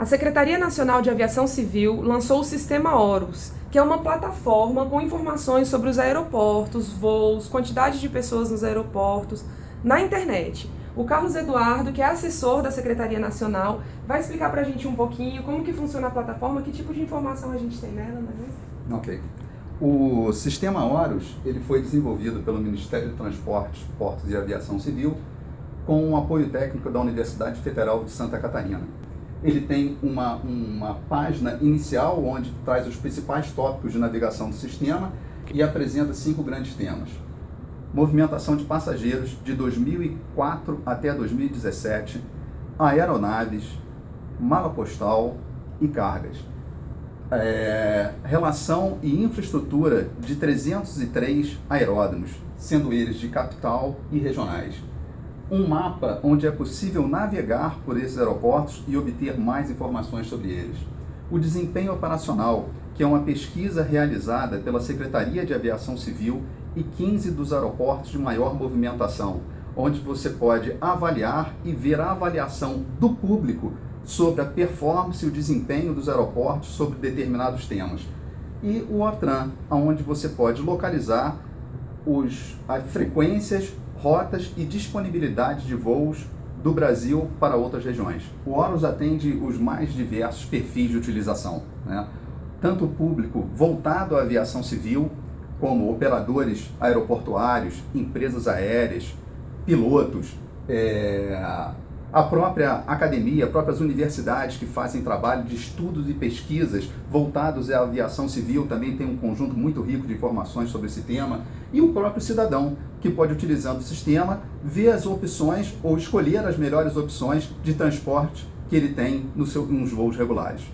A Secretaria Nacional de Aviação Civil lançou o Sistema Hórus, que é uma plataforma com informações sobre os aeroportos, voos, quantidade de pessoas nos aeroportos, na internet. O Carlos Eduardo, que é assessor da Secretaria Nacional, vai explicar pra gente um pouquinho como que funciona a plataforma, que tipo de informação a gente tem nela, não é mesmo? Ok. O Sistema Hórus, ele foi desenvolvido pelo Ministério de Transportes, Portos e Aviação Civil, com o apoio técnico da Universidade Federal de Santa Catarina. Ele tem uma página inicial onde traz os principais tópicos de navegação do sistema e apresenta 5 grandes temas. Movimentação de passageiros de 2004 até 2017, aeronaves, mala postal e cargas. Relação e infraestrutura de 303 aeródromos, sendo eles de capital e regionais. Um mapa onde é possível navegar por esses aeroportos e obter mais informações sobre eles. O desempenho operacional, que é uma pesquisa realizada pela Secretaria de Aviação Civil e 15 dos aeroportos de maior movimentação, onde você pode avaliar e ver a avaliação do público sobre a performance e o desempenho dos aeroportos sobre determinados temas. E o OTRAN, onde você pode localizar as frequências, rotas e disponibilidade de voos do Brasil para outras regiões. O Hórus atende os mais diversos perfis de utilização, né? Tanto o público voltado à aviação civil, como operadores aeroportuários, empresas aéreas, pilotos, a própria academia, as próprias universidades que fazem trabalho de estudos e pesquisas voltados à aviação civil também tem um conjunto muito rico de informações sobre esse tema, e o próprio cidadão que pode, utilizando o sistema, ver as opções ou escolher as melhores opções de transporte que ele tem nos seus voos regulares.